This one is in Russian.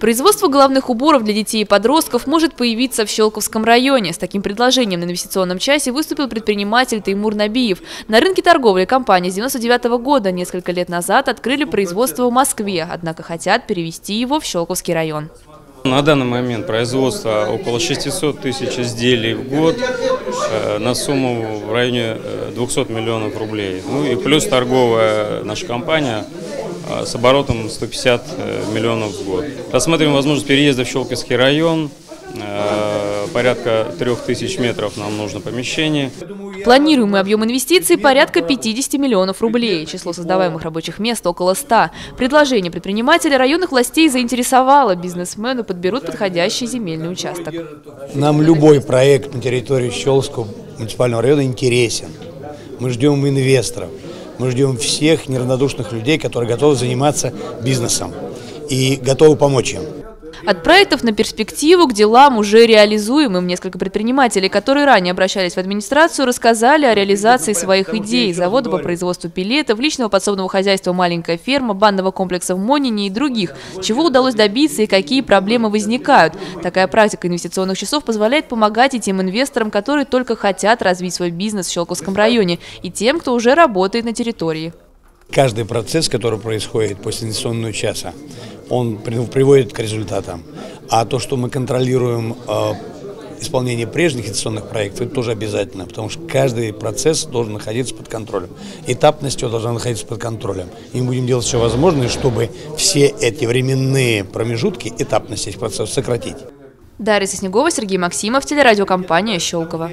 Производство головных уборов для детей и подростков может появиться в Щелковском районе. С таким предложением на инвестиционном часе выступил предприниматель Тимур Набиев. На рынке торговли компании с 1999 года несколько лет назад открыли производство в Москве, однако хотят перевести его в Щелковский район. На данный момент производство около 600 тысяч изделий в год на сумму в районе 200 миллионов рублей. Ну и плюс торговая наша компания с оборотом 150 миллионов в год. Рассматриваем возможность переезда в Щелковский район. Порядка 3000 метров нам нужно помещение. Планируемый объем инвестиций – порядка 50 миллионов рублей. Число создаваемых рабочих мест – около 100. Предложение предпринимателя районных властей заинтересовало. Бизнесмены подберут подходящий земельный участок. Нам любой проект на территории Щелковского муниципального района интересен. Мы ждем инвесторов. Мы ждем всех неравнодушных людей, которые готовы заниматься бизнесом и готовы помочь им. От проектов на перспективу к делам уже реализуемым. Несколько предпринимателей, которые ранее обращались в администрацию, рассказали о реализации своих идей. Завода по производству пеллетов, личного подсобного хозяйства «Маленькая ферма», банного комплекса в Монине и других. Чего удалось добиться и какие проблемы возникают. Такая практика инвестиционных часов позволяет помогать и тем инвесторам, которые только хотят развить свой бизнес в Щелковском районе, и тем, кто уже работает на территории. Каждый процесс, который происходит после инвестиционного часа, он приводит к результатам. А то, что мы контролируем исполнение прежних инвестиционных проектов, это тоже обязательно, потому что каждый процесс должен находиться под контролем. Этапность его должна находиться под контролем. И мы будем делать все возможное, чтобы все эти временные промежутки, этапность этих процессов сократить. Дарья Снегова, Сергей Максимов, телерадиокомпания «Щелково».